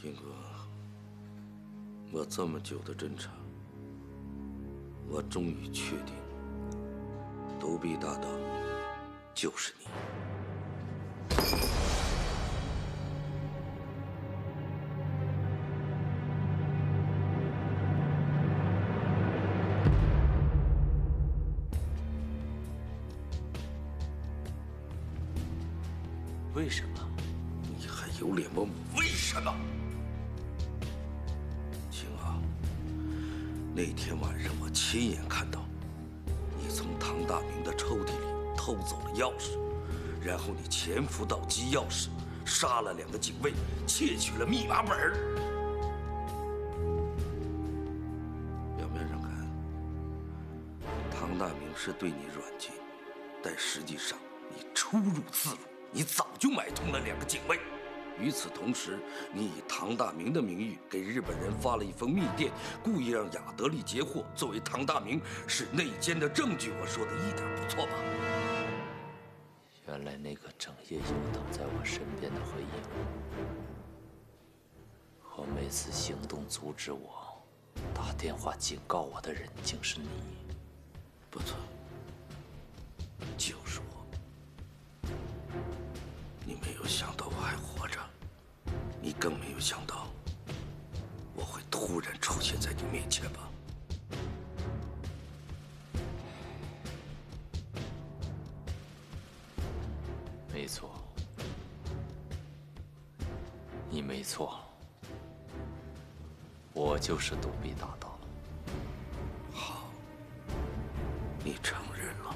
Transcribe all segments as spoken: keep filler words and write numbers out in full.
金哥，我这么久的侦查，我终于确定，独臂大盗就是你。为什么？你还有脸问我为什么？ 那天晚上，我亲眼看到你从唐大明的抽屉里偷走了钥匙，然后你潜伏到机钥匙，杀了两个警卫，窃取了密码本。表面上看，唐大明是对你软禁，但实际上你出入自如，你早就买通了两个警卫。 与此同时，你以唐大明的名义给日本人发了一封密电，故意让雅德利截获，作为唐大明是内奸的证据。我说的一点不错吧？原来那个整夜游荡在我身边的黑影，和每次行动阻止我、打电话警告我的人，竟是你。不错，就是我。 你没有想到我还活着，你更没有想到我会突然出现在你面前吧？没错，你没错，我就是独臂大盗。好，你承认了。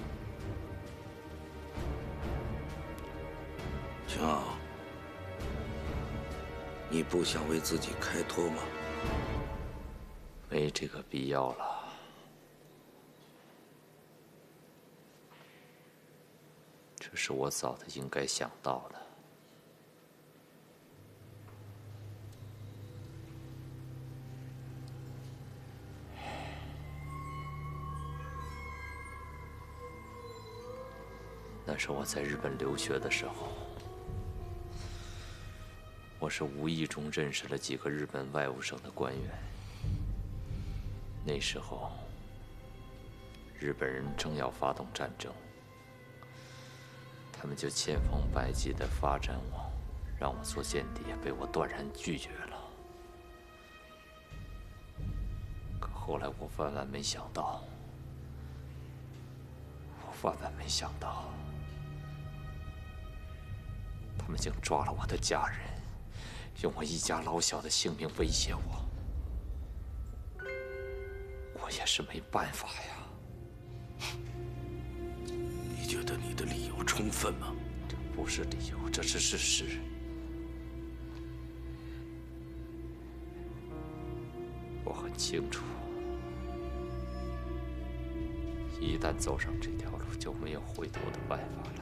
秦傲，你不想为自己开脱吗？没这个必要了。这是我早就应该想到的。那是我在日本留学的时候。 我是无意中认识了几个日本外务省的官员。那时候，日本人正要发动战争，他们就千方百计地发展我，让我做间谍，被我断然拒绝了。可后来我万万没想到，我万万没想到，他们竟抓了我的家人。 用我一家老小的性命威胁我，我也是没办法呀。你觉得你的理由充分吗？这不是理由，这是事实。我很清楚，一旦走上这条路，就没有回头的办法了。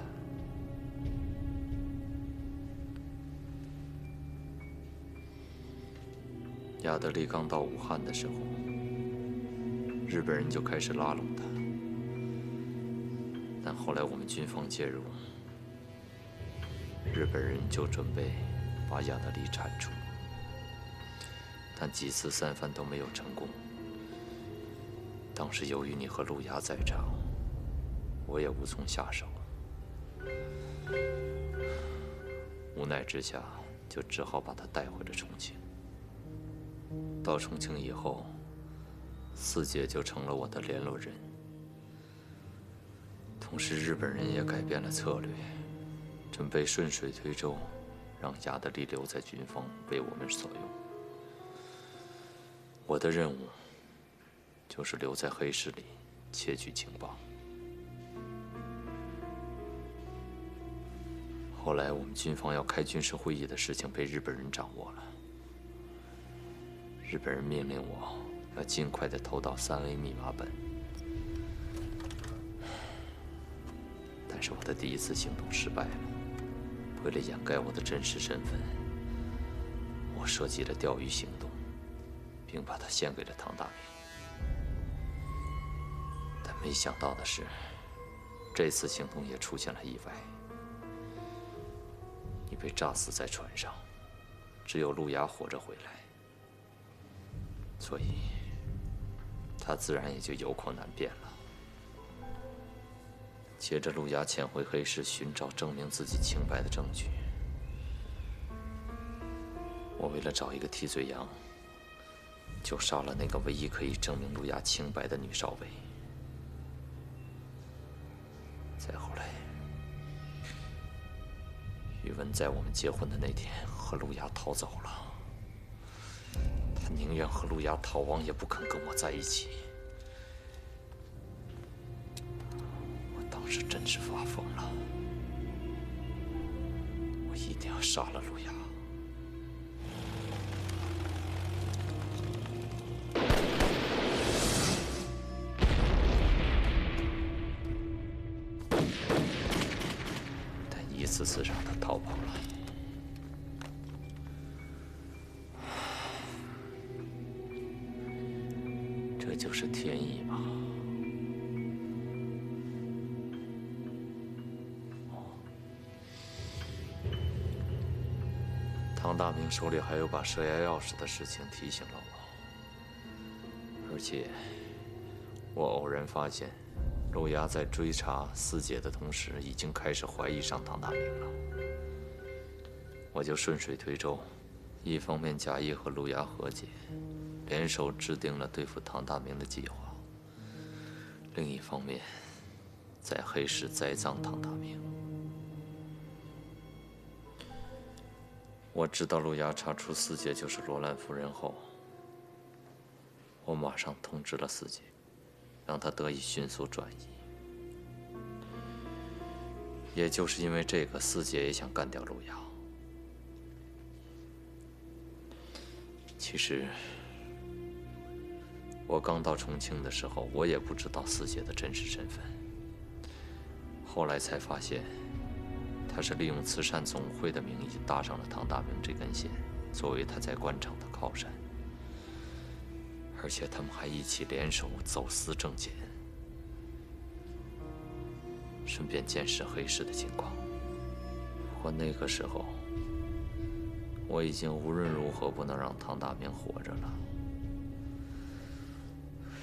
亚德利刚到武汉的时候，日本人就开始拉拢他，但后来我们军方介入，日本人就准备把亚德利铲除，但几次三番都没有成功。当时由于你和路亚在场，我也无从下手，无奈之下就只好把他带回了重庆。 到重庆以后，四姐就成了我的联络人。同时，日本人也改变了策略，准备顺水推舟，让雅德利留在军方为我们所用。我的任务就是留在黑市里窃取情报。后来，我们军方要开军事会议的事情被日本人掌握了。 日本人命令我要尽快的偷到三 A 密码本，但是我的第一次行动失败了。为了掩盖我的真实身份，我设计了钓鱼行动，并把它献给了唐大明。但没想到的是，这次行动也出现了意外，你被炸死在船上，只有路雅活着回来，所以他自然也就有口难辩了。接着，路雅潜回黑市，寻找证明自己清白的证据。我为了找一个替罪羊，就杀了那个唯一可以证明路雅清白的女少尉。再后来，宇文在我们结婚的那天和路雅逃走了。他宁愿和路雅逃亡，也不肯跟我在一起。我当时真是发疯了，我一定要杀了路雅。 次次让他逃跑了，这就是天意吧？唐大明手里还有把蛇牙钥匙的事情提醒了我，而且我偶然发现。 路雅在追查四姐的同时，已经开始怀疑上唐大明了。我就顺水推舟，一方面假意和路雅和解，联手制定了对付唐大明的计划；另一方面，在黑市栽赃唐大明。我知道路雅查出四姐就是罗兰夫人后，我马上通知了四姐。 让他得以迅速转移，也就是因为这个，四姐也想干掉路雅。其实，我刚到重庆的时候，我也不知道四姐的真实身份。后来才发现，她是利用慈善总会的名义搭上了唐大明这根线，作为他在官场的靠山。 而且他们还一起联手走私证件，顺便监视黑市的情况。不过那个时候，我已经无论如何不能让唐大明活着了。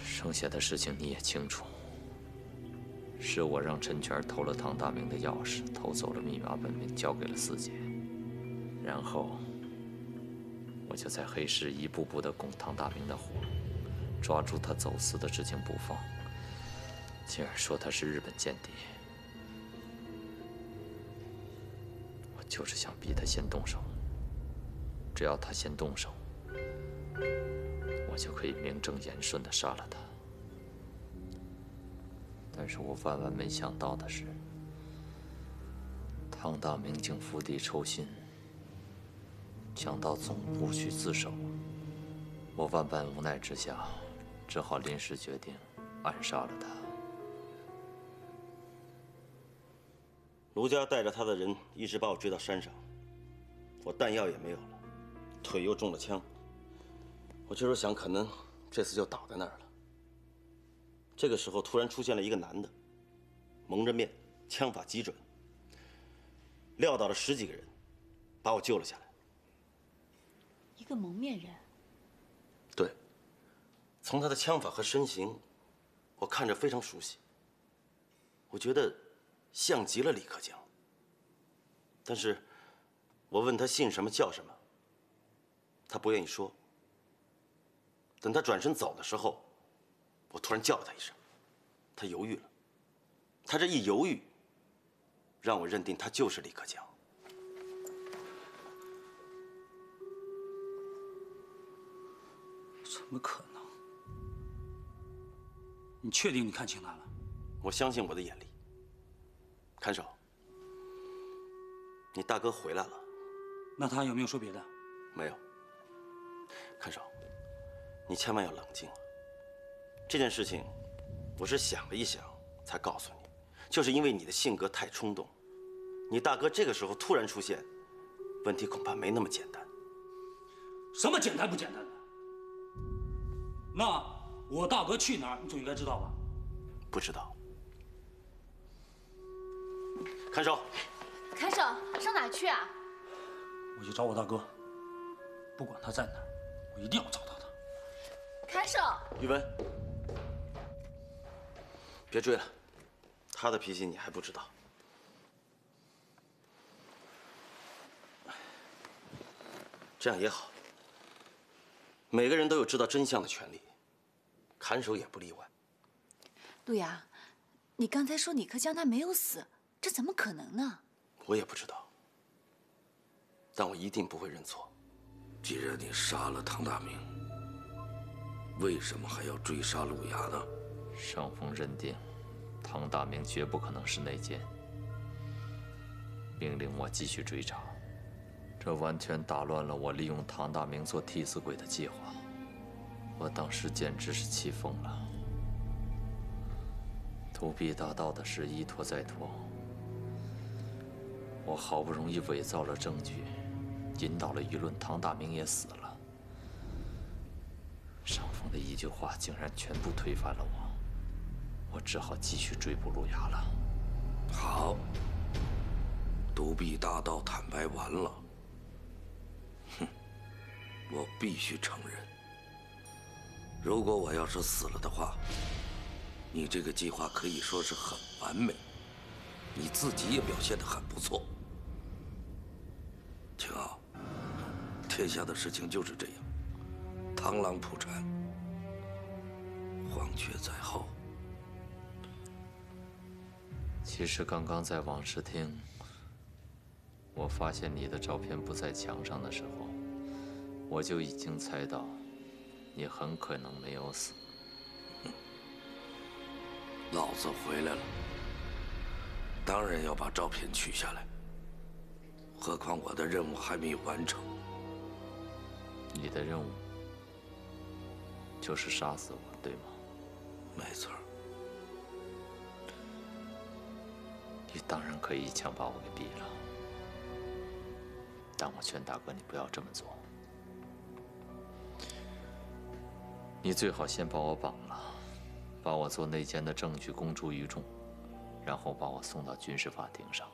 剩下的事情你也清楚，是我让陈全偷了唐大明的钥匙，偷走了密码本名，交给了四姐，然后我就在黑市一步步地拱唐大明的火。 抓住他走私的事情不放，进而说他是日本间谍。我就是想逼他先动手，只要他先动手，我就可以名正言顺地杀了他。但是我万万没想到的是，唐大明竟釜底抽薪，想到总部去自首。我万般无奈之下。 只好临时决定暗杀了他。卢家带着他的人一直把我追到山上，我弹药也没有了，腿又中了枪。我这时候想，可能这次就倒在那儿了。这个时候突然出现了一个男的，蒙着面，枪法极准，撂倒了十几个人，把我救了下来。一个蒙面人。对。 从他的枪法和身形，我看着非常熟悉。我觉得像极了李克强。但是，我问他姓什么叫什么，他不愿意说。等他转身走的时候，我突然叫了他一声，他犹豫了。他这一犹豫，让我认定他就是李克强。 怎么可能？ 你确定你看清他了？我相信我的眼力。看守，你大哥回来了。那他有没有说别的？没有。看守，你千万要冷静啊！这件事情，我是想了一想才告诉你，就是因为你的性格太冲动。你大哥这个时候突然出现，问题恐怕没那么简单。什么简单不简单的？那。 我大哥去哪儿，你总应该知道吧？不知道。看守，看守，上哪儿去啊？我去找我大哥。不管他在哪儿，我一定要找到他。看守，宇文，别追了，他的脾气你还不知道。 这样也好，每个人都有知道真相的权利，砍手也不例外。陆阳，你刚才说李克江他没有死，这怎么可能呢？我也不知道，但我一定不会认错。既然你杀了唐大明，为什么还要追杀陆牙呢？上峰认定，唐大明绝不可能是内奸，命令我继续追查。 这完全打乱了我利用唐大明做替死鬼的计划，我当时简直是气疯了。土地大盗的事一拖再拖，我好不容易伪造了证据，引导了舆论，唐大明也死了。上峰的一句话竟然全部推翻了我，我只好继续追捕路牙了。好，土地大盗坦白完了。 我必须承认，如果我要是死了的话，你这个计划可以说是很完美，你自己也表现得很不错。青傲，天下的事情就是这样，螳螂捕蝉，黄雀在后。其实刚刚在王视听，我发现你的照片不在墙上的时候。 我就已经猜到，你很可能没有死。老子回来了，当然要把照片取下来。何况我的任务还没有完成。你的任务就是杀死我，对吗？没错。你当然可以一枪把我给毙了，但我劝大哥你不要这么做。 你最好先把我绑了，把我做内奸的证据公诸于众，然后把我送到军事法庭上。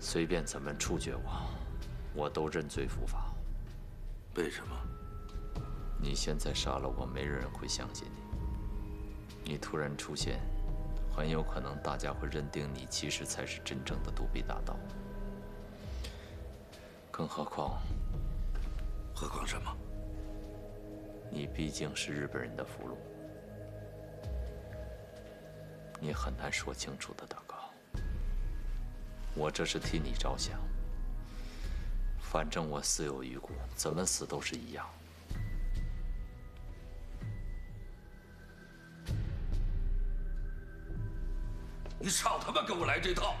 随便怎么处决我，我都认罪伏法。为什么？你现在杀了我，没人会相信你。你突然出现，很有可能大家会认定你其实才是真正的独臂大盗。更何况，何况什么？ 你毕竟是日本人的俘虏，你很难说清楚的，大哥。我这是替你着想，反正我死有余辜，怎么死都是一样。你少他妈跟我来这套！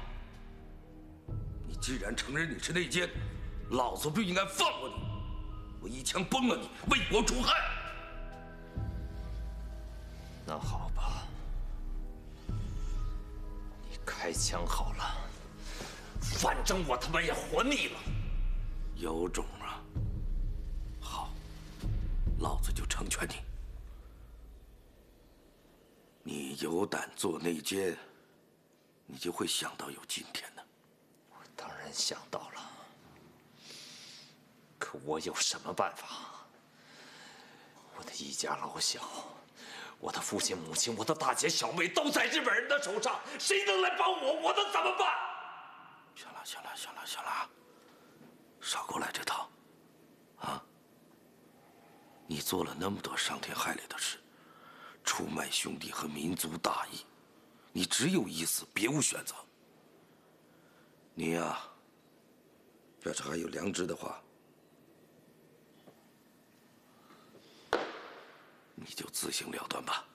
你既然承认你是内奸，老子不应该放过你，我一枪崩了你，为国除害！ 那好吧，你开枪好了，反正我他妈也活腻了。有种啊！好，老子就成全你。你有胆做内奸，你就会想到有今天的。我当然想到了，可我有什么办法？我的一家老小。 我的父亲、母亲，我的大姐、小妹都在日本人的手上，谁能来帮我，我能怎么办？行了，行了，行了，行了，少给我来这套，啊！你做了那么多伤天害理的事，出卖兄弟和民族大义，你只有一死，别无选择。你呀、啊，要是还有良知的话。 你就自行了断吧。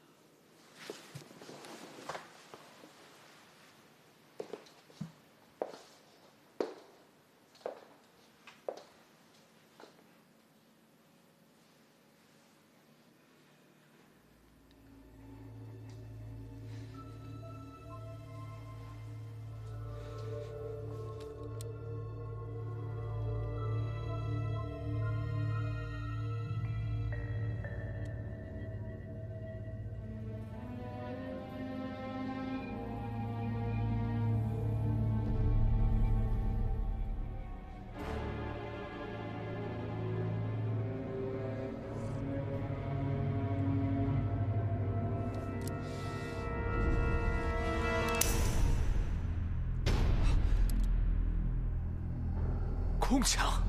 空墙。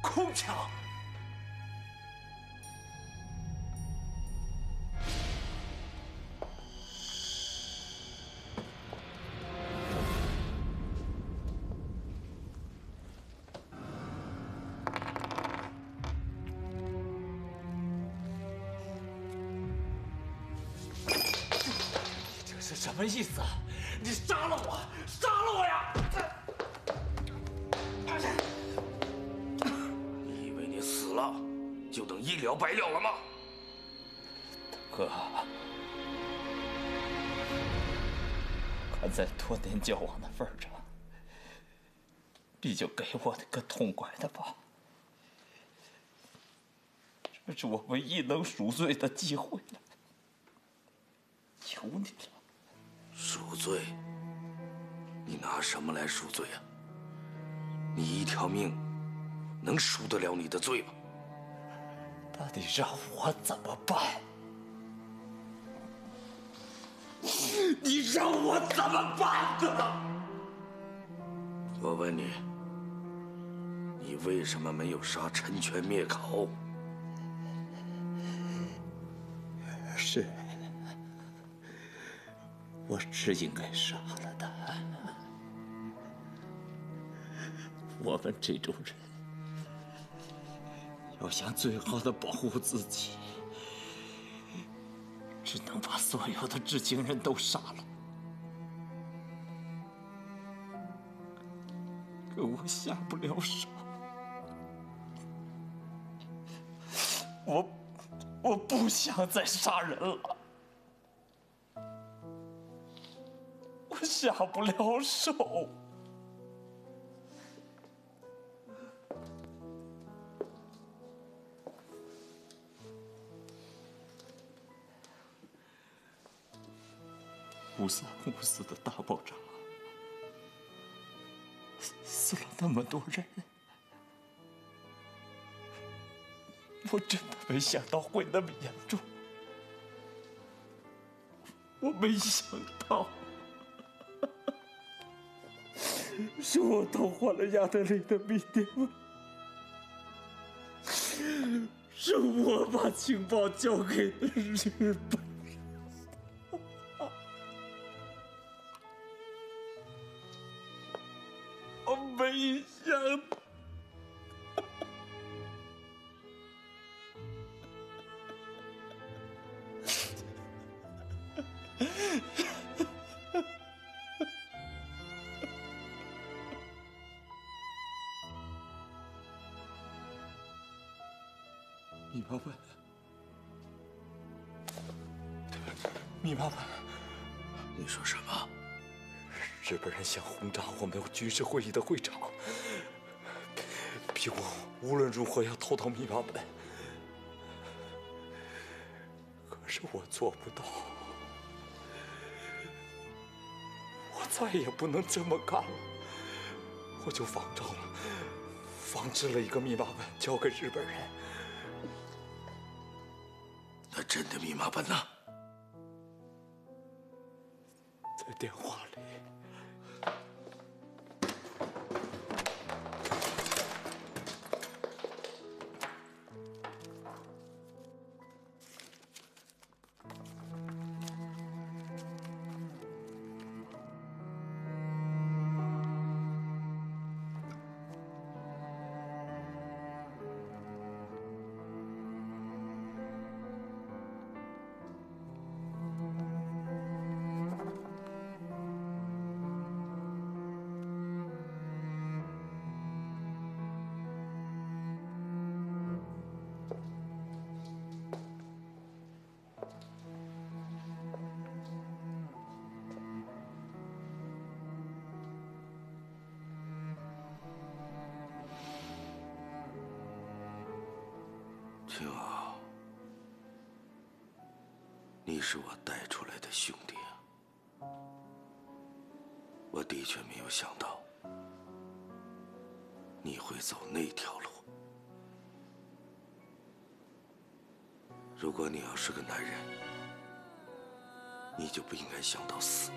空墙。这是什么意思啊？你杀了我，杀了我呀！ 就等一了百了了吗？哥，看在多年交往的份上，你就给我个痛快的吧！这是我唯一能赎罪的机会了，求你了！赎罪？你拿什么来赎罪啊？你一条命能赎得了你的罪吗？ 那你让我怎么办？你让我怎么办呢？我问你，你为什么没有杀陈全灭口？是，我是应该杀了他。我们这种人。 要想最好的保护自己，只能把所有的知情人都杀了。可我下不了手，我我不想再杀人了，我下不了手。 无三无四的大爆炸，死了那么多人，我真的没想到会那么严重，我没想到，是我偷换了亚德雷的密电吗？是我把情报交给了日本。 没想到，米老板，米老板，你说什么？ 日本人想轰炸我们军事会议的会场，逼我无论如何要偷到密码本，可是我做不到，我再也不能这么干了，我就仿照了，仿制了一个密码本交给日本人。那真的密码本呢？在电话里。 青袄，你是我带出来的兄弟啊！我的确没有想到你会走那条路。如果你要是个男人，你就不应该想到死。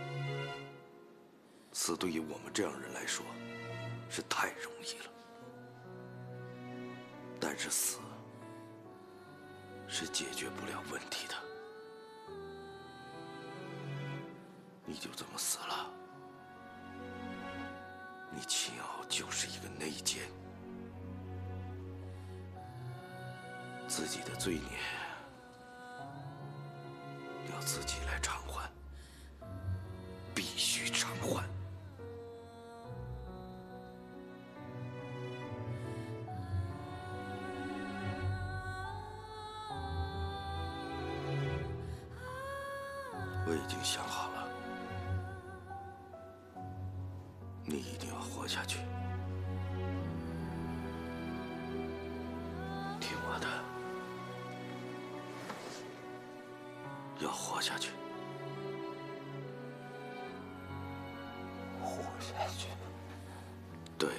死对于我们这样人来说是太容易了，但是死是解决不了问题的。你就这么死了，你秦傲就是一个内奸，自己的罪孽要自己来偿还，必须偿还。我已经想好了，你一定要活下去，听我的，要活下去，活下去。对，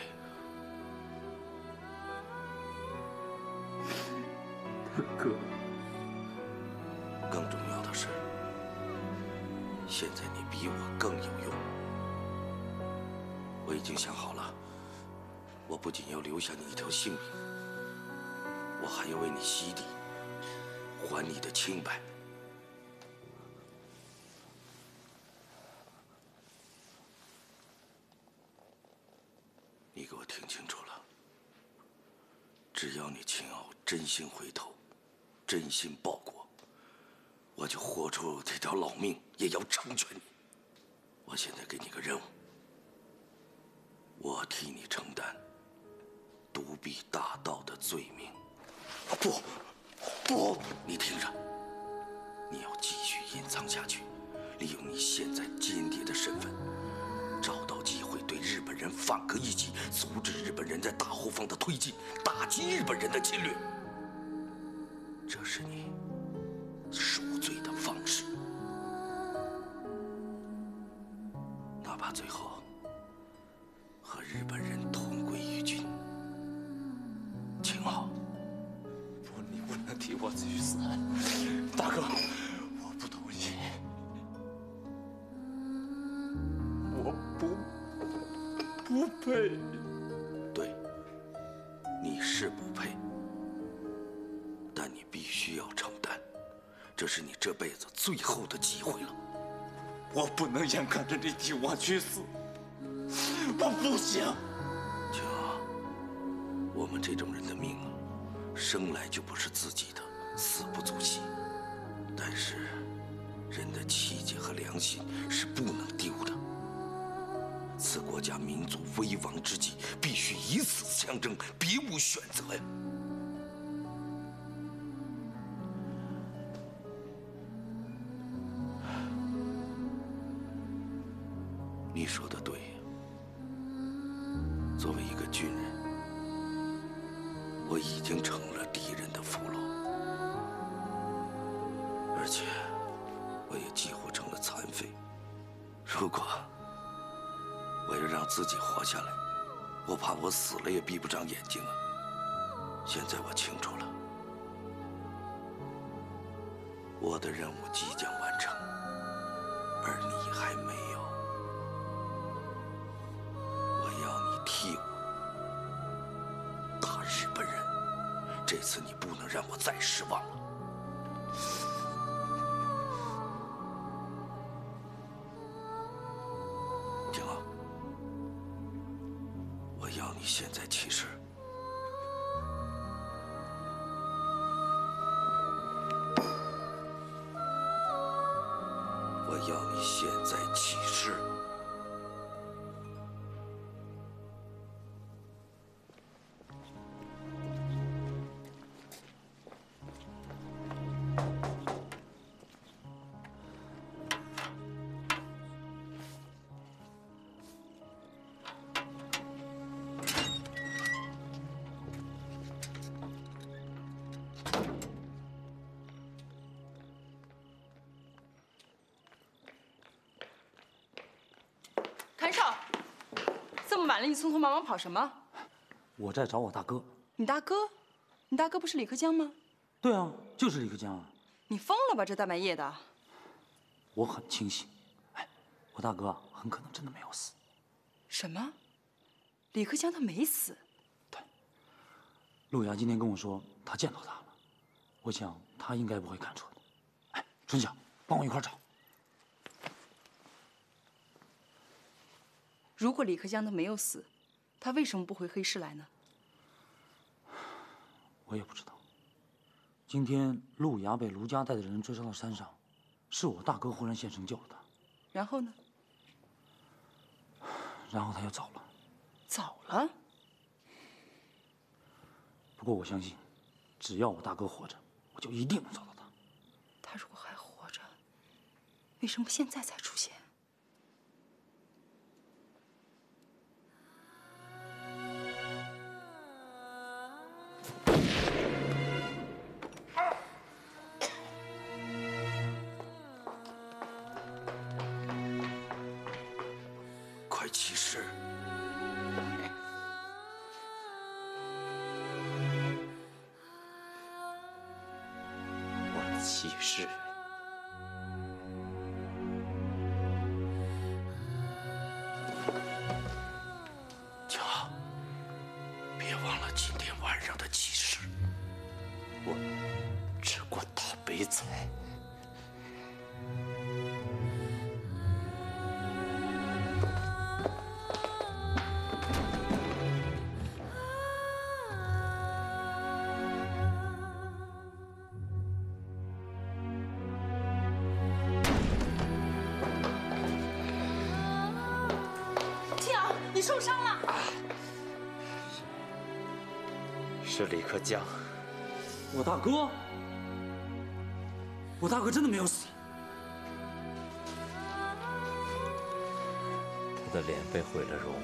大哥，更重要的是，现在你比我更有用。 我已经想好了，我不仅要留下你一条性命，我还要为你洗底，还你的清白。你给我听清楚了，只要你秦傲真心回头，真心报国，我就豁出这条老命也要成全你。我现在给你个任务。 我替你承担独臂大盗的罪名。不，不，你听着，你要继续隐藏下去，利用你现在间谍的身份，找到机会对日本人反戈一击，阻止日本人在大后方的推进，打击日本人的侵略。这是你赎罪的方式，哪怕最后。 和日本人同归于尽，秦傲，不，你不能替我去死，大哥，我不同意，我不不配。对，你是不配，但你必须要承担，这是你这辈子最后的机会了。我不能眼看着你替我去死。 我不行，秦傲，我们这种人的命啊，生来就不是自己的，死不足惜。但是，人的气节和良心是不能丢的。此国家民族危亡之际，必须以死相争，别无选择呀。你说的对。 作为一个军人，我已经成了敌人的俘虏，而且我也几乎成了残废。如果我要让自己活下来，我怕我死了也闭不上眼睛啊！现在我清楚了，我的任务即将完成，而你还没有。 替我打日本人，这次你不能让我再失望了。秦傲，我要你现在起誓，我要你现在起誓。 晚了，你匆匆忙忙跑什么？我在找我大哥。你大哥？你大哥不是李克江吗？对啊，就是李克江啊。你疯了吧？这大半夜的。我很清醒。哎，我大哥很可能真的没有死。什么？李克强他没死？对。陆雅今天跟我说，她见到他了。我想她应该不会看错的。哎，春晓，帮我一块找。如果李克强他没有死，他为什么不回黑市来呢？我也不知道。 今天陆涯被卢家带的人追杀到山上，是我大哥忽然现身救了他。然后呢？然后他又走了。走了？不过我相信，只要我大哥活着，我就一定能找到他。他如果还活着，为什么现在才出现？ 启示。听好，别忘了今天晚上的启示。我吃过大白菜。 是李克江，我大哥，我大哥真的没有死。他的脸被毁了容，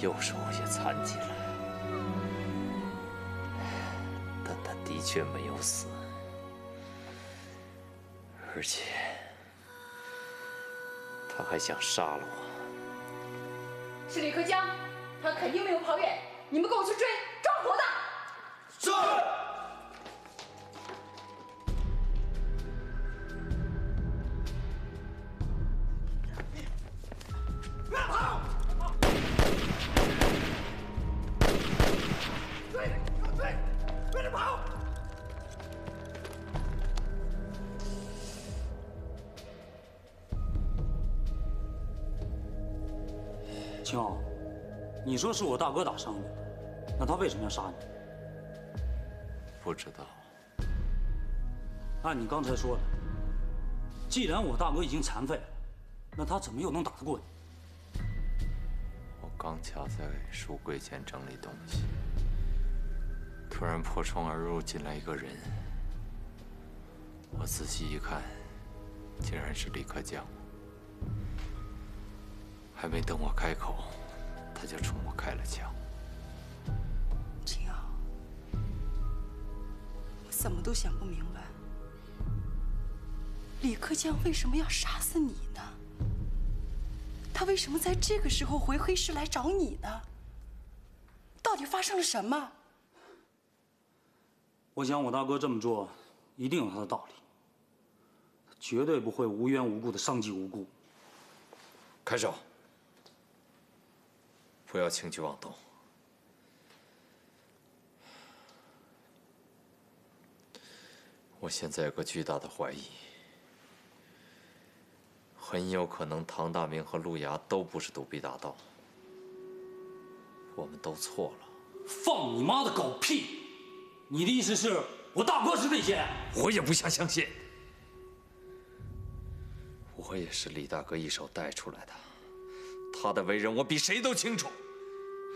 右手也残疾了，但他的确没有死，而且他还想杀了我。是李克江，他肯定没有跑远，你们跟我去追。 活的，是。别跑！追！追！追着跑！青傲，你说是我大哥打伤的。 那他为什么要杀你？不知道。按你刚才说的，既然我大哥已经残废了，那他怎么又能打得过你？我刚卡在书柜前整理东西，突然破窗而入进来一个人，我仔细一看，竟然是李克江。还没等我开口，他就冲我开了枪。 怎么都想不明白，李克强为什么要杀死你呢？他为什么在这个时候回黑市来找你呢？到底发生了什么？我想我大哥这么做一定有他的道理，他绝对不会无缘无故的伤及无辜。开手！不要轻举妄动。 我现在有个巨大的怀疑，很有可能唐大明和陆涯都不是独臂大盗，我们都错了。放你妈的狗屁！你的意思是我大哥是那些？我也不想相信。我也是李大哥一手带出来的，他的为人我比谁都清楚。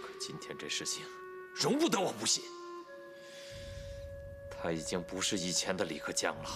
可今天这事情，容不得我不信。 他已经不是以前的李克强了。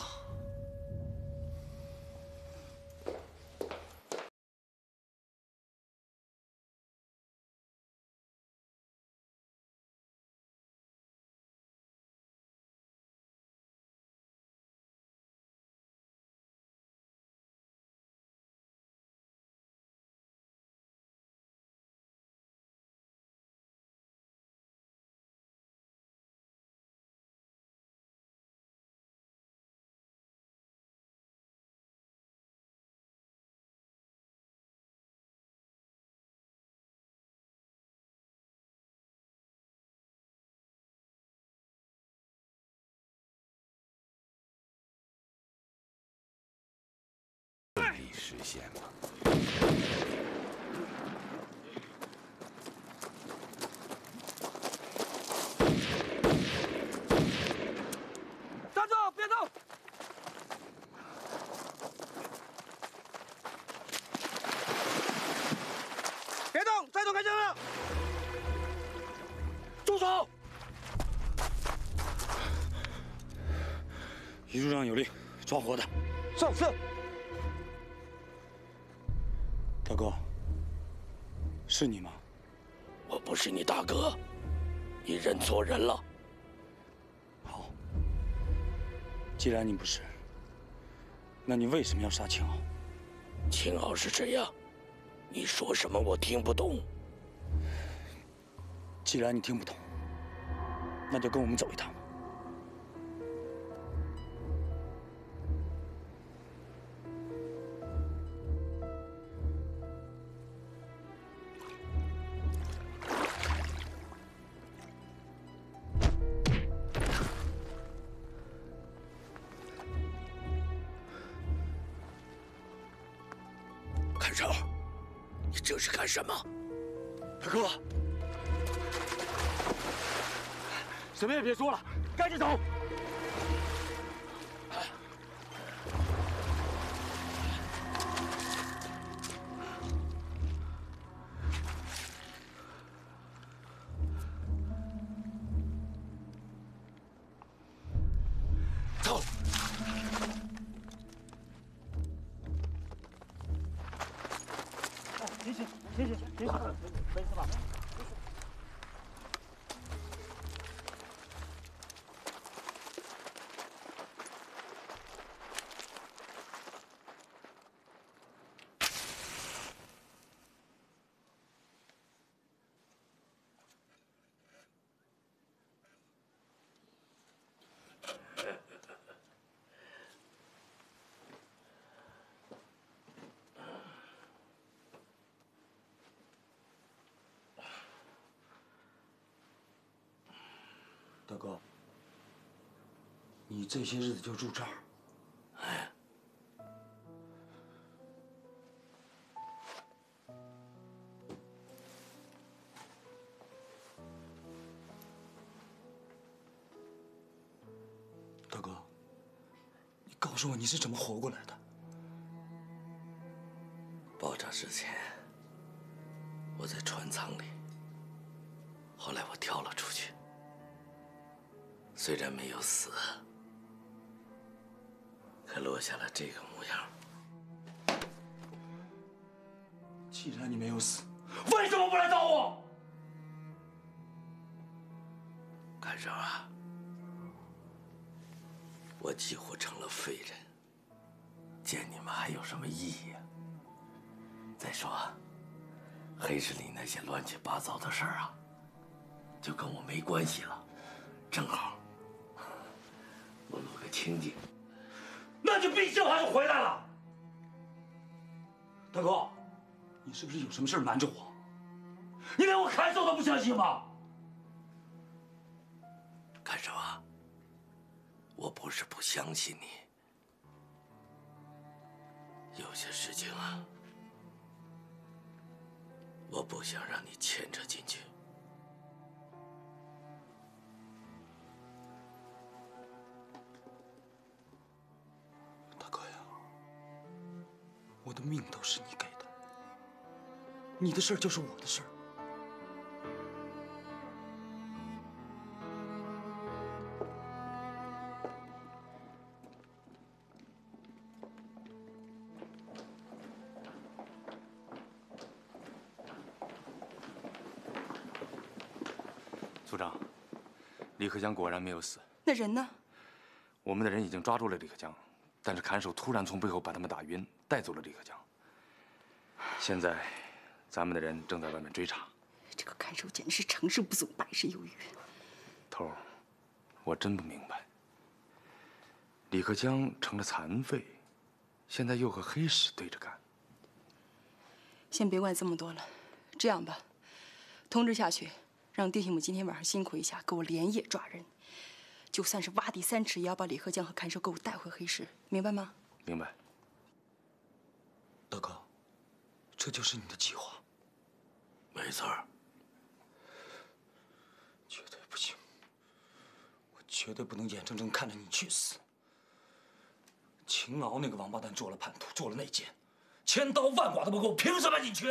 实现了。站住！别动！别动！再动开枪了！住手！一路上有令，抓活的。是是。 大哥，是你吗？我不是你大哥，你认错人了。好，既然你不是，那你为什么要杀青傲？青傲是这样，你说什么我听不懂。既然你听不懂，那就跟我们走一趟。 什么？大哥，什么也别说了，赶紧走。走。哎，行行。 行行行，没事吧？大哥，你这些日子就住这儿？哎，大哥，你告诉我你是怎么活过来的？爆炸之前，我在船舱里，后来我跳了出去。 虽然没有死，可落下了这个模样。既然你没有死，为什么不来找我？看上啊，我几乎成了废人，见你们还有什么意义啊？再说，黑市里那些乱七八糟的事儿啊，就跟我没关系了，正好。 我落个清净，那就毕竟还是回来了。大哥，你是不是有什么事瞒着我？你连我砍手都不相信吗？干什么？我不是不相信你，有些事情啊，我不想让你牵扯进去。 我的命都是你给的，你的事儿就是我的事儿。组长，李克强果然没有死。那人呢？我们的人已经抓住了李克强。 但是砍手突然从背后把他们打晕，带走了李克强。现在，咱们的人正在外面追查。这个砍手简直是成事不足败事有余。头儿，我真不明白，李克强成了残废，现在又和黑市对着干。先别管这么多了，这样吧，通知下去，让弟兄们今天晚上辛苦一下，给我连夜抓人。 就算是挖地三尺，也要把李克强和看守给我带回黑市，明白吗？明白。这就是你的计划。没错儿，绝对不行，我绝对不能眼睁睁看着你去死。秦敖那个王八蛋做了叛徒，做了内奸，千刀万剐都不够，凭什么你去？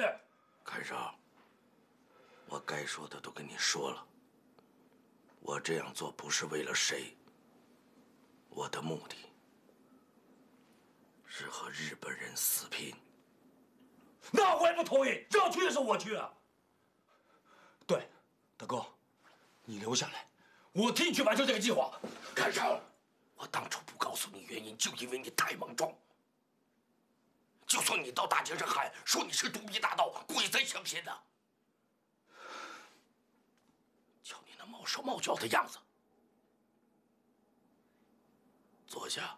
看上，我该说的都跟你说了。我这样做不是为了谁，我的目的是和日本人死拼。 那我也不同意，要去的时候我去啊。对，大哥，你留下来，我替你去完成这个计划。看上，我当初不告诉你原因，就因为你太莽撞。就算你到大街上喊说你是独臂大盗，估计谁相信呢？瞧你那毛手毛脚的样子，坐下。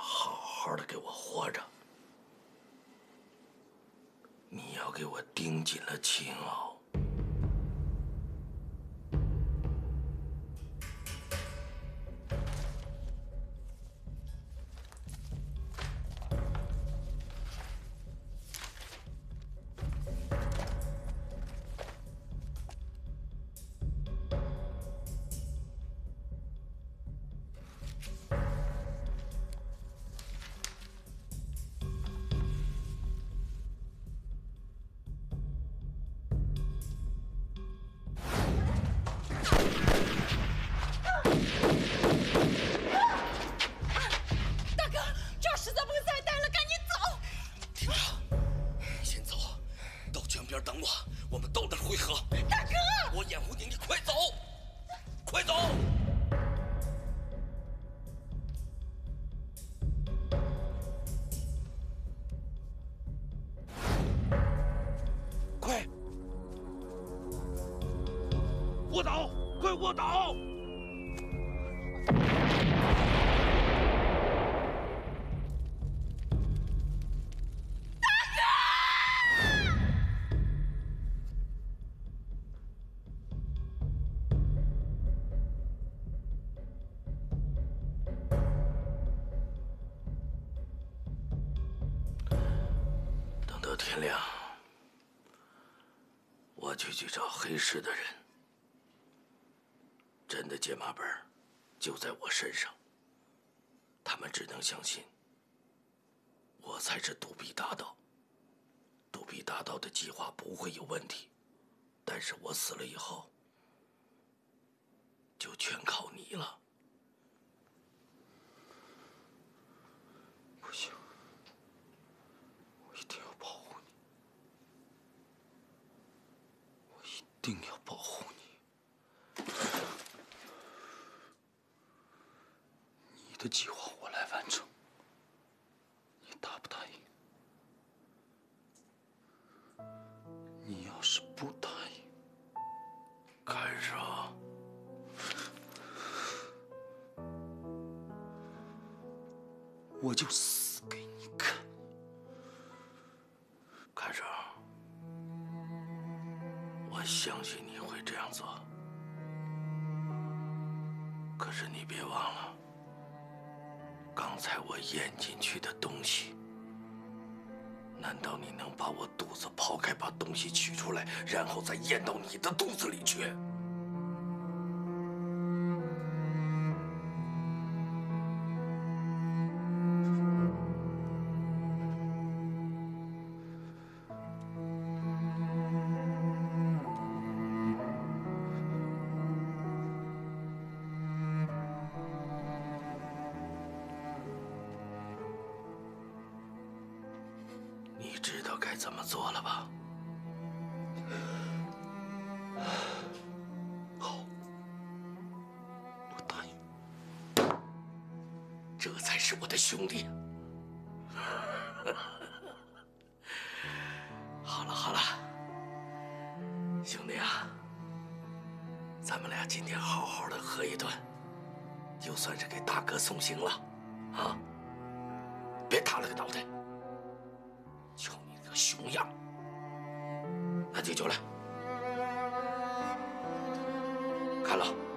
好好的给我活着！你要给我盯紧了秦敖。 天亮，我去去找黑市的人。真的解码本就在我身上，他们只能相信我才是独臂大盗。独臂大盗的计划不会有问题，但是我死了以后，就全靠你了。不行，我一定要保护。 一定要保护你，你的计划我来完成，你答不答应？你要是不答应，干啥？我就死给你看！干啥？ 我相信你会这样做，可是你别忘了，刚才我咽进去的东西，难道你能把我肚子刨开，把东西取出来，然后再咽到你的肚子里去？ 做了吧，好，我答应，这才是我的兄弟。好了好了，兄弟啊，咱们俩今天好好的喝一顿，就算是给大哥送行了，啊，别打了个脑袋。 熊样，拿酒酒来，看了。